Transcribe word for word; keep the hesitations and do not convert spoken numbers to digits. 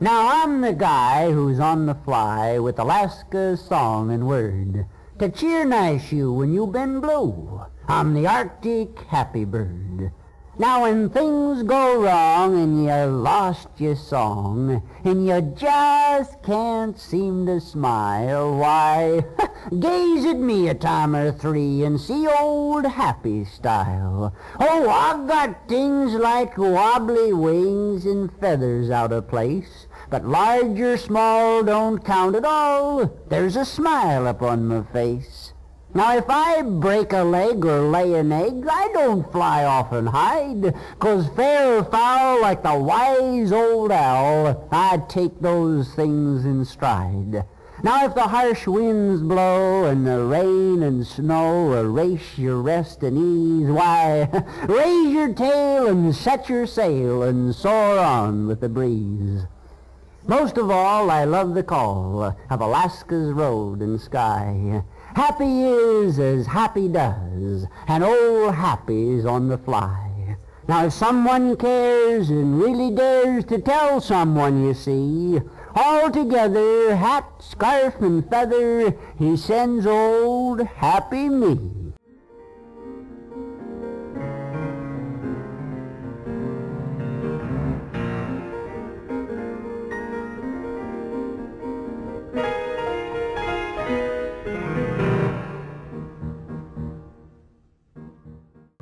Now I'm the guy who's on the fly with Alaska's song and word to cheer nice you when you've been blue. I'm the Arctic Happy Bird. Now when things go wrong and you lost your song and you just can't seem to smile, why, gaze at me a time or three and see old Happy style. Oh, I've got things like wobbly wings and feathers out of place, but large or small don't count at all. There's a smile upon my face. Now if I break a leg or lay an egg, I don't fly off and hide, 'cause fair or foul, like the wise old owl, I take those things in stride. Now if the harsh winds blow and the rain and snow erase your rest and ease, why, raise your tail and set your sail and soar on with the breeze. Most of all, I love the call of Alaska's road and sky. Happy is as happy does, and old Happy's on the fly. Now if someone cares and really dares to tell someone, you see, all together, hat, scarf, and feather, he sends old Happy me.